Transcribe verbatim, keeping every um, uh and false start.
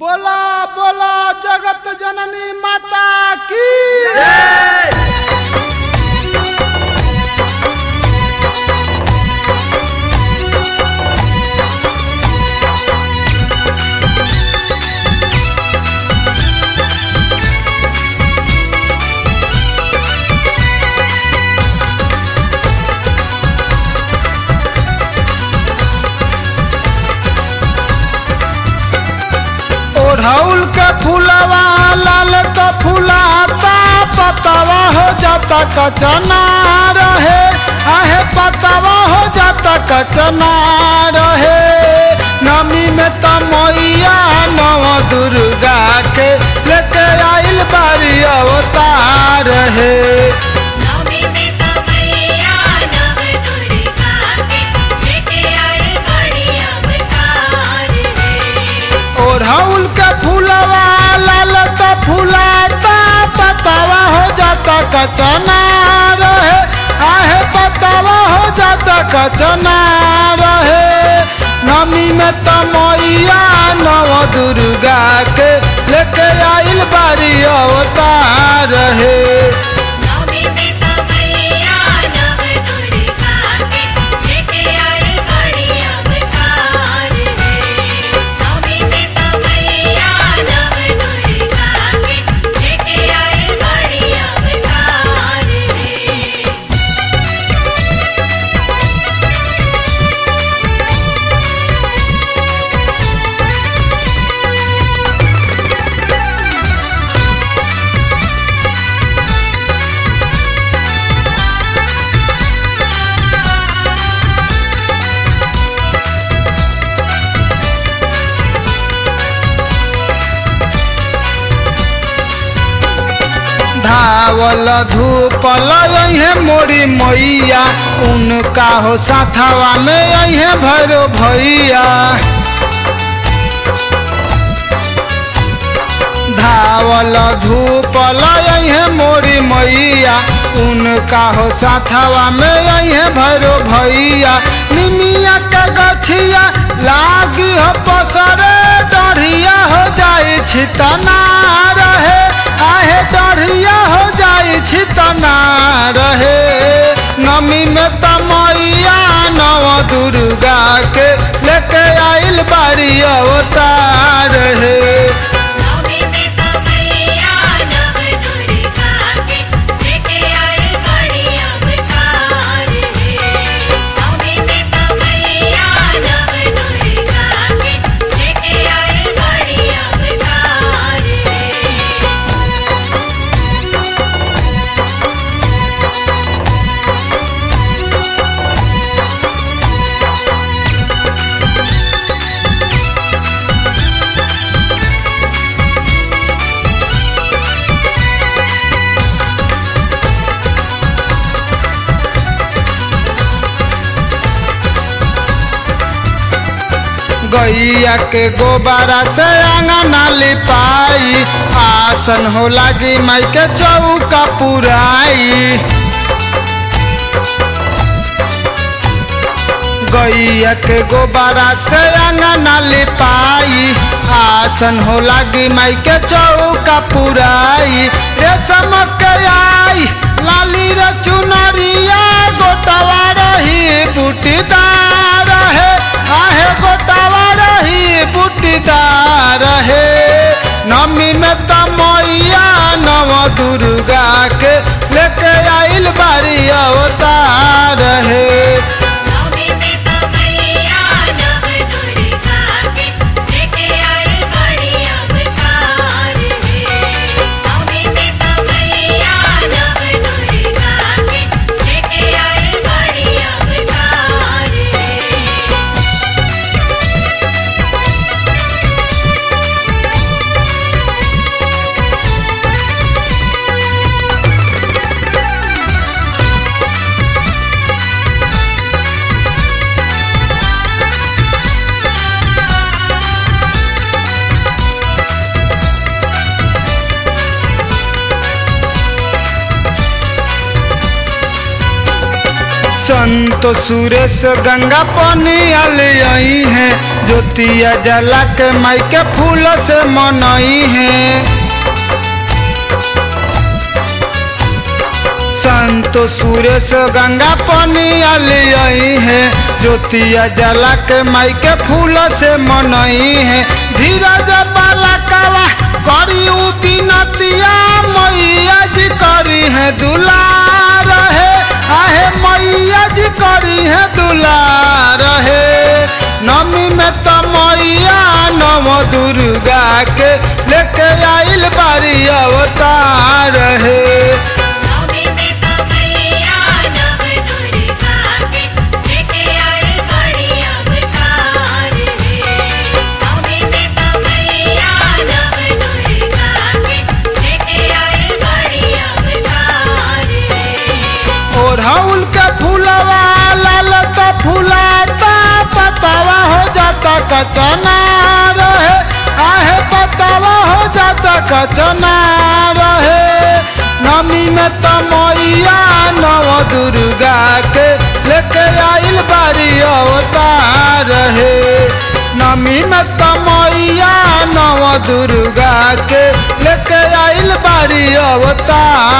बोला बोला जगत जननी माता की जय। राहुल का फूलवा लाल तो फूलाता पतावा हो जाता कचना रहे आहे पतावा हो जाता कचना रहे। नमी में तमैया नव दुर्गा के लेके आइल बारी अवतार है। राहुल का फूलवा लाल तो फूलाता पतावा हो जाता कचना रहे आहे पतावा हो जाता कचना रहे। नमी में तमैया नव दुर्गा के लेके आइल बारी अवतार है। धावल धूप लइहे मोरी मैया उनका हो साथवा में अइहे भरो भैया। धावल धूप लइहे मोरी मैया उनका हो साथवा में अइहे भरो भैया। निमिया का गछिया लागी हो पसरे डढ़िया हो जाए छितना रहे आहे डढ़िया हो जाए छितना रहे। नमी में तमैया नव दुर्गा के लेके आइल बारी अवतार है। गैया के गोबरा से अंगना लिपाई आसन हो लगी माई के चौका पुराई। गैया के गोबरा से अंगना लिपाई आसन हो लगी माई के चौका पुराई। रेशम के आई लाली रे चुनरिया गोटवा रही बूटीदार है आहे गोटवा रही बूटीदार है। नमी में तमैया नव दुर्गा के लेके आइल बारी अवतार है। संतो सुरेश गंगा पनिया ले आई है, ज्योतिया जला के माई के फूल से मनाई है। संतो सुरेश गंगा पनिया ले आई है, ज्योतिया जला के माई के फूल से मनाई है। धीरज बाला कावा करी उ बिनतिया मैया जी करी है दुलार है, आहे मैया जी करी है दुलार है। नमी में तो मैया नव दुर्गा के लेके आइल बारी अवतार है। ओढ़ाउल के फूलवा लाल तो फूलाता, पतावा हो जाता कचना रहे, आहे पतावा हो जाता कचना रहे। नमी में तो मैया नव दुर्गा के लेके आइल बारी अवतार है। नमी में तो मैया नव दुर्गा के लेके आइल बारी अवतार।